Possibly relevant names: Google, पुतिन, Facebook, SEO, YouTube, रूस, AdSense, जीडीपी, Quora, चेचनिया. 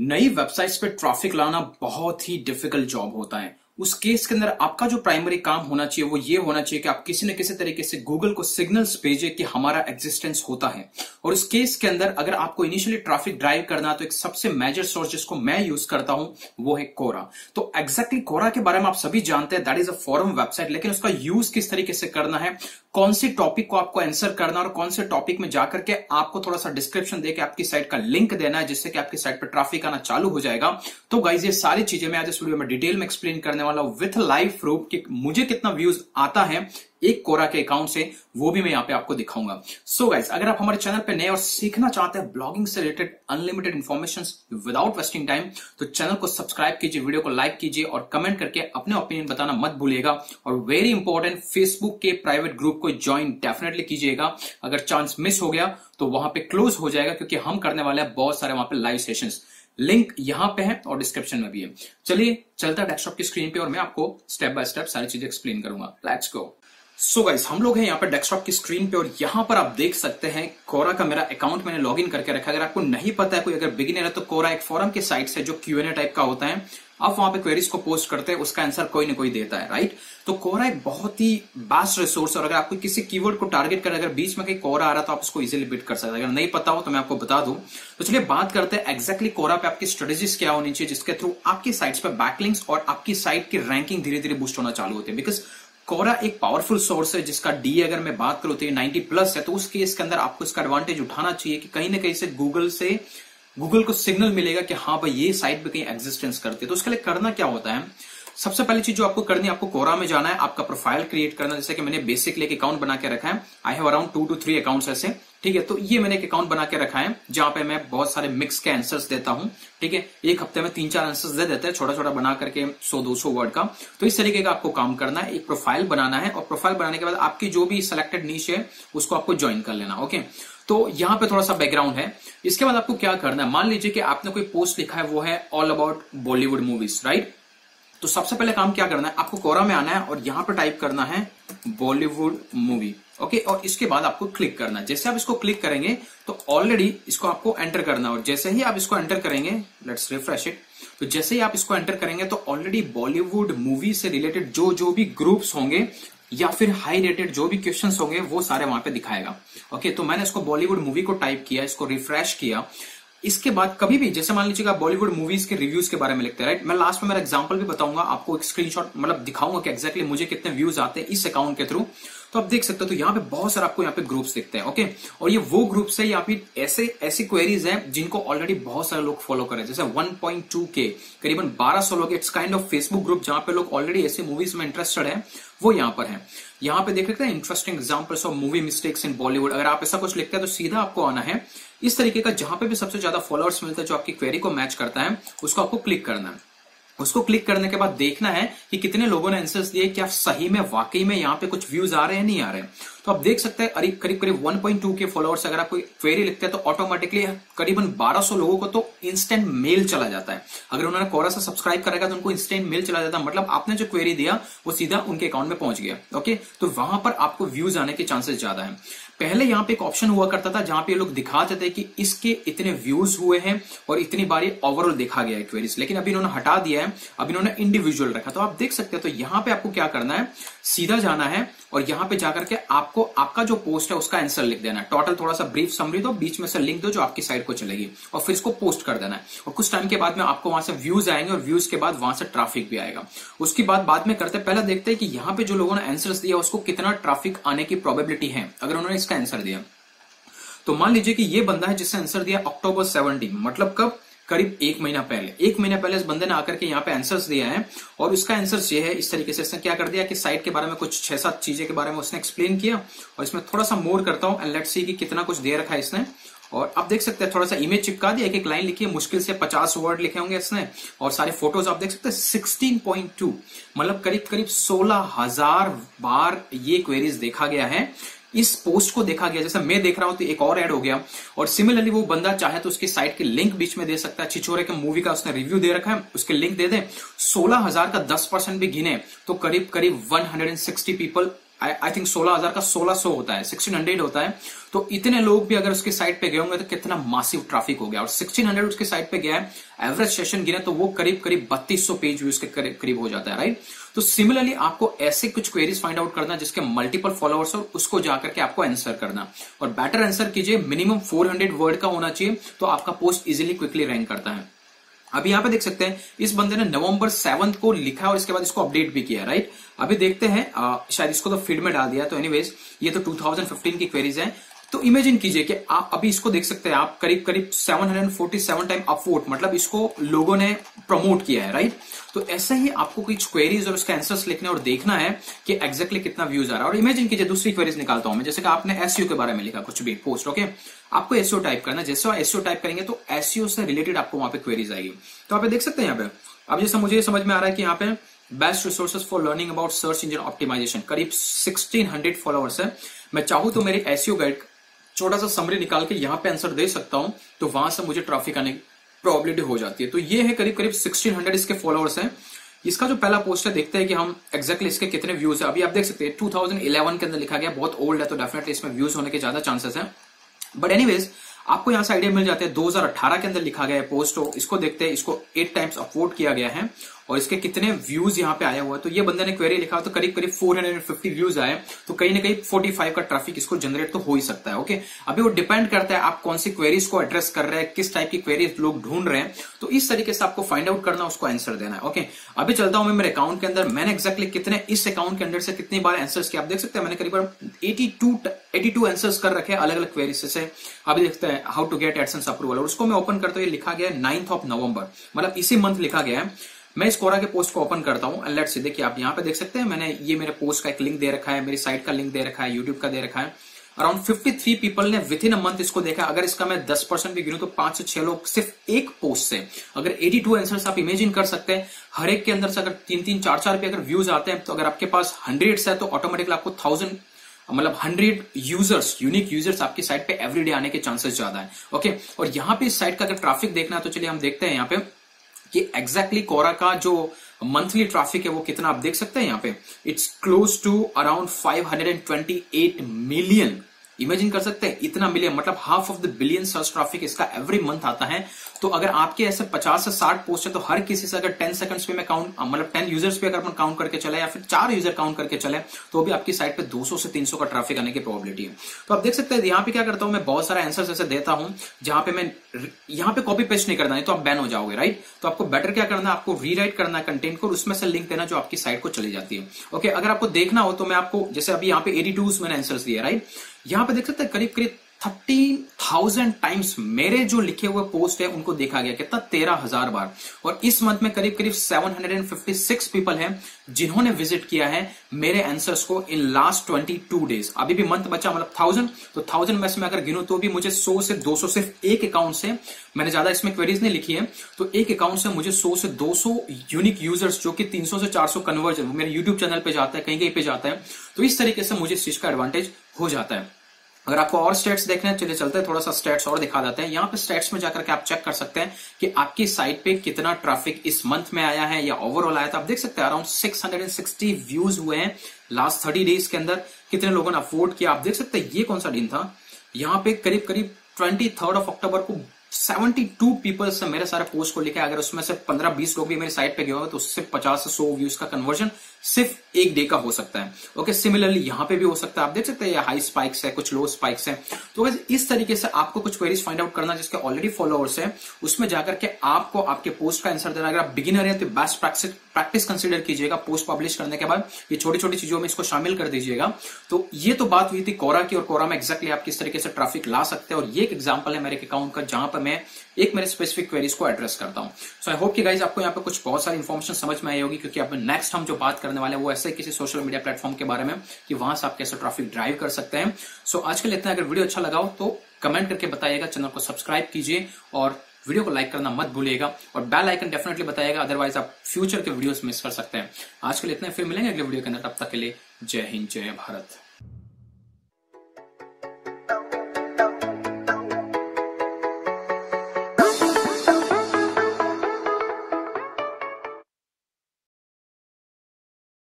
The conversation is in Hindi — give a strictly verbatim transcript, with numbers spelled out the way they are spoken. नई वेबसाइट्स पे ट्रैफिक लाना बहुत ही डिफिकल्ट जॉब होता है। उस केस के अंदर आपका जो प्राइमरी काम होना चाहिए वो ये होना चाहिए कि आप किसी न किसी तरीके से गूगल को सिग्नल्स भेजें कि हमारा एग्जिस्टेंस होता है। और उस केस के अंदर अगर आपको इनिशियली ट्रैफिक ड्राइव करना है तो एक सबसे मेजर सोर्स जिसको मैं यूज करता हूं वो है कोरा। तो एक्जैक्टली कोरा के बारे में आप सभी जानते हैं, that is a forum website, लेकिन उसका यूज किस तरीके से करना है, कौन से टॉपिक को आपको आंसर करना है और कौन से टॉपिक में जाकर के आपको थोड़ा सा डिस्क्रिप्शन देके आपकी साइट का लिंक देना है जिससे कि आपकी साइट पर ट्रैफिक आना चालू हो जाएगा। तो गाइज ये सारी चीजें मैं आज इस वीडियो में डिटेल में एक्सप्लेन करने वाला हूं विथ लाइव प्रूफ कि मुझे कितना व्यूज आता है एक कोरा के अकाउंट से, वो भी मैं यहाँ पे आपको दिखाऊंगा। सो so गाइज अगर आप हमारे चैनल पे नए और सीखना चाहते हैं ब्लॉगिंग से related unlimited information without wasting time तो चैनल को सब्सक्राइब कीजिए, वीडियो को लाइक कीजिए और कमेंट करके अपने ओपिनियन बताना मत भूलिएगा। और वेरी इंपॉर्टेंट, फेसबुक के प्राइवेट ग्रुप को ज्वाइन डेफिनेटली कीजिएगा। अगर चांस मिस हो गया तो वहां पे क्लोज हो जाएगा क्योंकि हम करने वाले हैं बहुत सारे वहां पे लाइव सेशन। लिंक यहां पे है और डिस्क्रिप्शन में भी है। चलिए चलता डेस्कटॉप की स्क्रीन पे और मैं आपको स्टेप बाय स्टेप सारी चीजें एक्सप्लेन करूंगा। Let's go. सो गाइस हम लोग हैं यहाँ पे डेस्कटॉप की स्क्रीन पे और यहाँ पर आप देख सकते हैं कोरा का मेरा अकाउंट मैंने लॉगिन करके रखा है। अगर आपको नहीं पता है, कोई अगर बिगिनर है, तो कोरा एक फॉरम की साइट है जो क्यू एंड ए टाइप का होता है। आप वहां पे क्वेरीज को पोस्ट करते हैं, उसका आंसर कोई ना कोई देता है, राइट। तो कोरा एक बहुत ही वास्ट रिसोर्स है और अगर आपको किसी कीवर्ड को टारगेट कर, अगर बीच में कहीं कोरा आ रहा तो आप उसको इजीली बिट कर सकते हैं। अगर नहीं पता हो तो मैं आपको बता दूं। तो चलिए बात करते हैं एक्जैक्टली कोरा पे आपकी स्ट्रेटेजीज क्या होनी चाहिए जिसके थ्रू आपकी साइट्स पर बैकलिंक्स और आपकी साइट की रैंकिंग धीरे धीरे बूस्ट होना चालू होती है। बिकॉज कोरा एक पावरफुल सोर्स है जिसका डी अगर मैं बात करूं तो ये नाइंटी प्लस है। तो उस केस के अंदर आपको इसका एडवांटेज उठाना चाहिए कि कहीं ना कहीं से गूगल से गूगल को सिग्नल मिलेगा कि हाँ भाई ये साइट पे कहीं एग्जिस्टेंस करती है। तो उसके लिए करना क्या होता है, सबसे पहली चीज जो आपको करनी है, आपको कोरा में जाना है, आपका प्रोफाइल क्रिएट करना है। जैसे कि मैंने बेसिकली एक अकाउंट बना के रखा है, I have around two two three accounts ऐसे, ठीक है। तो ये मैंने एक अकाउंट बना के रखा है जहां पे मैं बहुत सारे मिक्स के आंसर्स देता हूं, ठीक है। एक हफ्ते में तीन चार आंसर्स दे देते हैं छोटा छोटा बना करके सौ दो सौ वर्ड का। तो इस तरीके का आपको काम करना है, एक प्रोफाइल बनाना है और प्रोफाइल बनाने के बाद आपकी जो भी सिलेक्टेड नीश है उसको आपको ज्वाइन कर लेना, ओके। तो यहाँ पे थोड़ा सा बैकग्राउंड है। इसके बाद आपको क्या करना है, मान लीजिए कि आपने कोई पोस्ट लिखा है वो है all about Bollywood movies, right. तो सबसे पहले काम क्या करना है, आपको कोरा में आना है और यहां पर टाइप करना है बॉलीवुड मूवी, ओके। और इसके बाद आपको क्लिक करना है। जैसे आप इसको क्लिक करेंगे तो ऑलरेडी इसको आपको एंटर करना है और जैसे ही आप इसको एंटर करेंगे, लेट्स रिफ्रेश इट, तो जैसे ही आप इसको एंटर करेंगे तो ऑलरेडी बॉलीवुड मूवी से रिलेटेड जो जो भी ग्रुप्स होंगे या फिर हाई रेटेड जो भी क्वेश्चंस होंगे वो सारे वहां पे दिखाएगा, ओके। तो मैंने इसको बॉलीवुड मूवी को टाइप किया, इसको रिफ्रेश किया। इसके बाद कभी भी जैसे मान लीजिएगा बॉलीवुड मूवीज के रिव्यूज के बारे में लिखते हैं, राइट। मैं लास्ट में मेरा एग्जांपल भी बताऊंगा आपको, एक स्क्रीनशॉट मतलब दिखाऊंगा कि एक्जैक्टली मुझे कितने व्यूज आते हैं इस अकाउंट के थ्रू। तो आप देख सकते हो, तो यहाँ पे बहुत सारा आपको यहाँ पे ग्रुप्स दिखते हैं, ओके। और ये वो ग्रुप्स है या फिर ऐसे ऐसी क्वेरीज हैं जिनको ऑलरेडी बहुत सारे लोग फॉलो करें, जैसे वन पॉइंट टू के करीबन बारह सौ लोग। It's kind of Facebook group जहां पे लोग ऑलरेडी ऐसी मूवीज में इंटरेस्टेड है वो यहाँ पर है। यहाँ पे देख सकते हैं interesting examples of movie mistakes in Bollywood. अगर आप ऐसा कुछ लिखते हैं तो सीधा आपको आना है इस तरीके का, जहां पे भी सबसे ज्यादा फॉलोअर्स मिलता है जो आपकी क्वेरी को मैच करता है उसको आपको क्लिक करना है। उसको क्लिक करने के बाद देखना है कि कितने लोगों ने आंसर्स दिए, क्या सही में वाकई में यहाँ पे कुछ व्यूज आ रहे हैं नहीं आ रहे हैं। तो आप देख सकते हैं करीब करीब करीब one point two K followers, अगर आप कोई क्वेरी लिखते हैं तो ऑटोमेटिकली करीबन बारह सौ लोगों को तो इंस्टेंट मेल चला जाता है। अगर उन्होंने कोरा से सब्सक्राइब करेगा तो उनको इंस्टेंट मेल चला जाता है, मतलब आपने जो क्वेरी दिया वो सीधा उनके अकाउंट में पहुंच गया, ओके। तो वहां पर आपको व्यूज आने के चांसेस ज्यादा है। पहले यहाँ पे एक ऑप्शन हुआ करता था जहां पे लोग दिखाते थे कि इसके इतने व्यूज हुए हैं और इतनी बार ओवरऑल देखा गया है क्वेरीज, लेकिन अभी इन्होंने हटा दिया है, अभी इन्होंने इंडिविजुअल रखा। तो आप देख सकते हैं, तो यहाँ पे आपको क्या करना है, सीधा जाना है और यहाँ पे जाकर के आपको आपका जो पोस्ट है उसका आंसर लिख देना है। टोटल थोड़ा सा ब्रीफ समरी दो, बीच में से लिंक दो जो आपकी साइट को चलेगी और फिर इसको पोस्ट कर देना है। और कुछ टाइम के बाद में आपको वहां से व्यूज आएंगे और व्यूज के बाद वहां से ट्रैफिक भी आएगा। उसकी बात बाद में करते, पहले देखते हैं कि यहाँ पे जो लोगों ने आंसर्स दिया उसको कितना ट्रैफिक आने की प्रोबेबिलिटी है। अगर उन्होंने का आंसर दिया तो मान लीजिए कि ये बंदा है जिसने आंसर दिया अक्टूबर सेवनटीन, मतलब कब, करीब एक महीना पहले। एक महीना पहले इस बंदे ने आकर के यहाँ पे आंसर्स दिया है और उसका आंसर्स ये है। इस तरीके से इसने क्या कर दिया कि साइट के बारे में कुछ छह सात चीजें के बारे में उसने एक्सप्लेन किया और इसमें थोड़ा सा मोर करता हूं एंड लेट्स सी कि कितना कुछ दे रखा है इसने। और आप देख सकते हैं थोड़ा सा इमेज चिपका दिया, एक एक लाइन लिखी है, मुश्किल से पचास वर्ड लिखे होंगे इसने और सारे फोटोज आप देख सकते हैं। सिक्सटीन पॉइंट टू, मतलब करीब करीब सोलह हजार बार ये क्वेरीज देखा गया है, इस पोस्ट को देखा गया। जैसे मैं देख रहा हूं तो एक और ऐड हो गया और सिमिलरली वो बंदा चाहे तो उसकी साइट के लिंक बीच में दे सकता है। छिछोरे के मूवी का उसने रिव्यू दे रखा है, उसके लिंक दे दें। सोलह हजार का दस परसेंट भी गिने तो करीब करीब one hundred and sixty people I think सोलह हजार का सोलह सौ होता है, सिक्सटीन हंड्रेड होता है। तो इतने लोग भी अगर उसके साइट पे गए होंगे तो कितना मासिव ट्रैफिक हो गया। और सिक्सटीन हंड्रेड उसके साइट पे गया है, एवरेज सेशन गिरा तो वो करीब करीब बत्तीस सौ पेज व्यूज के करीब करीब हो जाता है, राइट। तो सिमिलरली आपको ऐसे कुछ क्वेरीज फाइंड आउट करना जिसके मल्टीपल फॉलोअर्स और उसको जाकर के आपको आंसर करना, और बेटर आंसर कीजिए, मिनिमम फोर हंड्रेड वर्ड का होना चाहिए, तो आपका पोस्ट इजिली क्विकली रैंक करता है। अभी यहां पे देख सकते हैं इस बंदे ने नवंबर सेवंथ को लिखा है और इसके बाद इसको अपडेट भी किया, राइट। अभी देखते हैं, आ, शायद इसको तो फीड में डाल दिया। तो एनीवेज ये तो टू थाउजेंड फिफ्टीन की क्वेरीज हैं। तो इमेजिन कीजिए कि आप अभी इसको देख सकते हैं, आप करीब करीब seven hundred forty seven time upvote, मतलब इसको लोगों ने प्रमोट किया है, राइट। तो ऐसे ही आपको कुछ क्वेरीज और उसके आंसर्स लिखने और देखना है कि एक्जैक्टली कितना व्यूज आ रहा है। और इमेजिन कीजिए दूसरी क्वेरीज निकालता हूं मैं, जैसे कि आपने एसईओ के बारे में लिखा कुछ भी पोस्ट, ओके, आपको एसईओ टाइप करना। जैसे एसईओ टाइप करेंगे तो एसईओ से रिलेटेड आपको वहां पे क्वेरीज आएगी। तो आप देख सकते हैं यहाँ पे, अब जैसे मुझे समझ में आ रहा है कि यहाँ पे best resources for learning about search engine optimisation, करीब सिक्सटीन हंड्रेड फॉलोअर्स है। मैं चाहूं तो मेरी एसईओ गाइड छोटा सा समरी निकाल के यहाँ पे आंसर दे सकता हूं, तो वहां से मुझे ट्रैफिक आने प्रोबेबिलिटी हो जाती है। तो ये है करीब करीब सिक्सटीन हंड्रेड इसके फॉलोअर्स हैं। इसका जो पहला पोस्ट है देखते हैं कि हम एक्जैक्टली इसके कितने व्यूज है। अभी आप देख सकते हैं टू थाउजेंड इलेवन के अंदर लिखा गया, बहुत ओल्ड है, तो डेफिनेटली इसमें व्यूज होने के ज्यादा चांसेस है। बट एनीवेज आपको यहां से आइडिया मिल जाता है। दो हजार अठारह के अंदर लिखा गया है पोस्ट, इसको देखते हैं, इसको एट टाइम्स अपवोट किया गया है और इसके कितने व्यूज यहाँ पे आया हुआ है। तो ये बंदे ने क्वेरी लिखा तो करीब करीब फोर हंड्रेड फिफ्टी व्यूज आए, तो कहीं ना कहीं फोर्टी फाइव का ट्रैफिक इसको जनरेट तो हो ही सकता है, ओके। अभी वो डिपेंड करता है आप कौन सी क्वेरीज को एड्रेस कर रहे हैं, किस टाइप की क्वेरीज लोग ढूंढ रहे हैं, तो इस तरीके से आपको फाइंड आउट करना, उसको आंसर देना है, ओके। अभी चलता हूं मैं मेरे अकाउंट के अंदर, मैंने एक्जैक्टली कितने इस अकाउंट के अंदर से कितनी बार आंसर्स किया। आप देख सकते हैं मैंने करीब एटी टू आंसर्स कर रखे अलग अलग क्वेरीज से। अभी देखते हैं how to get AdSense approval, और उसको मैं ओपन करता हूं, ये लिखा गया है नाइन्थ ऑफ नवंबर, मतलब इसी मंथ लिखा गया है। मैं इस कोरा के पोस्ट को ओपन करता हूं, लेट्स सी, देखिए आप यहाँ पे देख सकते हैं मैंने ये मेरे पोस्ट का एक लिंक दे रखा है, मेरी साइट का लिंक दे रखा है, यूट्यूब का दे रखा है। अराउंड फिफ्टी थ्री पीपल ने विद इन अ मंथ इसको देखा। अगर इसका मैं टेन परसेंट भी गिनूं तो पांच से छह लोग सिर्फ एक पोस्ट से, अगर एटी टू आंसर्स आप इमेजिन कर सकते हैं, हर एक के अंदर से अगर तीन तीन चार चार पे अगर व्यूज आते हैं, तो अगर आपके पास हंड्रेड्स है तो ऑटोमेटिकली आपको थाउजेंड मतलब हंड्रेड यूजर्स, यूनिक यूजर्स आपकी साइट पे एवरीडे आने के चांसेस ज्यादा है, ओके। और यहाँ पे इस साइट का अगर ट्रैफिक देखना है तो चलिए हम देखते हैं यहाँ पे कि एग्जैक्टली कोरा का जो मंथली ट्रैफिक है वो कितना। आप देख सकते हैं यहाँ पे it's close to around five hundred twenty eight million, imagine कर सकते हैं इतना मिलियन, मतलब half of the billion search traffic इसका एवरी मंथ आता है। तो अगर आपके ऐसे पचास से साठ पोस्ट है तो हर किसी से अगर टेन सेकंड्स पे मैं काउंट मतलब टेन यूजर्स पे अगर अपन काउंट करके चले या फिर चार यूजर काउंट करके चले तो भी आपकी साइट पे दो सौ से तीन सौ का ट्रैफिक आने की प्रोबेबिलिटी है। तो आप देख सकते हैं यहाँ पे क्या करता हूं मैं, बहुत सारे आंसर्स ऐसे देता हूं जहां पे मैं यहाँ पे कॉपी पेस्ट नहीं करना है तो आप बैन हो जाओगे, राइट। तो आपको बेटर क्या करना है, आपको रीराइट करना है कंटेंट को, उसमें से लिंक देना जो आपकी साइट को चली जाती है, ओके। अगर आपको देखना हो तो मैं आपको जैसे अभी यहाँ पे एटी टू मैंने आंसर्स दिए, राइट। यहाँ पे देख सकते हैं करीब करीब थर्टीन थाउजेंड टाइम्स मेरे जो लिखे हुए पोस्ट है उनको देखा गया, कितना तेरह हजार बार। और इस मंथ में करीब करीब seven hundred fifty six people हैं जिन्होंने विजिट किया है मेरे आंसर्स को in last twenty two days. अभी भी मंथ बचा, मतलब थाउजेंड, तो थाउजेंड में से मैं अगर गिनूं तो भी मुझे हंड्रेड से टू हंड्रेड सिर्फ एक अकाउंट से, मैंने ज्यादा इसमें क्वेरीज नहीं लिखी है, तो एक अकाउंट से मुझे हंड्रेड से टू हंड्रेड यूनिक यूजर्स जो कि तीन सौ से चार सौ कन्वर्जन मेरे यूट्यूब चैनल पे जाता है, कहीं कहीं पे जाता है। तो इस तरीके से मुझे इस चीज का एडवांटेज हो जाता है। अगर आपको और स्टेट्स देखने हैं, चलिए चलते हैं थोड़ा सा स्टेट्स और दिखा देते हैं। यहाँ पे स्टेट्स में जाकर के आप चेक कर सकते हैं कि आपकी साइट पे कितना ट्रैफिक इस मंथ में आया है या ओवरऑल आया था। आप देख सकते हैं around six hundred sixty views हुए हैं लास्ट थर्टी डेज के अंदर, कितने लोगों ने अफोर्ड किया। आप देख सकते हैं ये कौन सा दिन था, यहाँ पे करीब करीब ट्वेंटी थर्ड ऑफ अक्टूबर को सेवेंटी टू पीपल से मेरे सारे पोस्ट को लिखा है। अगर उसमें से पंद्रह बीस लोग भी मेरी साइट पे गए होंगे तो उससे पचास से सौ व्यूज का कन्वर्जन सिर्फ एक डे का हो सकता है, ओके। सिमिलरली यहाँ पे भी हो सकता है, आप देख सकते हैं ये हाई स्पाइक्स है, कुछ लो स्पाइक्स है। तो इस तरीके से आपको कुछ क्वेरीज फाइंड आउट करना जिसके ऑलरेडी फॉलोअर्स है, उसमें जाकर के आपको आपके पोस्ट का आंसर देना। अगर आप बिगिनर है तो बेस्ट प्रैक्टिस प्रैक्टिस कंसिडर कीजिएगा, पोस्ट पब्लिश करने के बाद ये छोटी छोटी चीजों में इसको शामिल कर दीजिएगा। तो ये तो बात हुई थी कोरा की, और कोरा में एक्जैक्टली आप किस तरीके से ट्रैफिक ला सकते हैं, और ये एक एग्जाम्पल है मेरे अकाउंट का जहां पर मैं एक मेरे स्पेसिफिक क्वेरीज को एड्रेस करता हूं। सो आई होप कि गाइस आपको यहाँ पे कुछ बहुत सारी इन्फॉर्मेशन समझ में आई होगी, क्योंकि अब नेक्स्ट हम जो बात करने वाले हैं वो ऐसे किसी सोशल मीडिया प्लेटफॉर्म के बारे में कि वहां से आप कैसे ट्रैफिक ड्राइव कर सकते हैं। सो so, आज के लिए इतना। अगर वीडियो अच्छा लगा हो तो कमेंट करके बताइएगा, चैनल को सब्सक्राइब कीजिए और वीडियो को लाइक करना मत भूलिएगा, और बेल आइकन डेफिनेटली बताइएगा, अदरवाइज आप फ्यूचर के वीडियोस मिस कर सकते हैं। आज के लिए इतना, फिर मिलेंगे अगले वीडियो के अंदर, तब तक के लिए जय हिंद, जय भारत।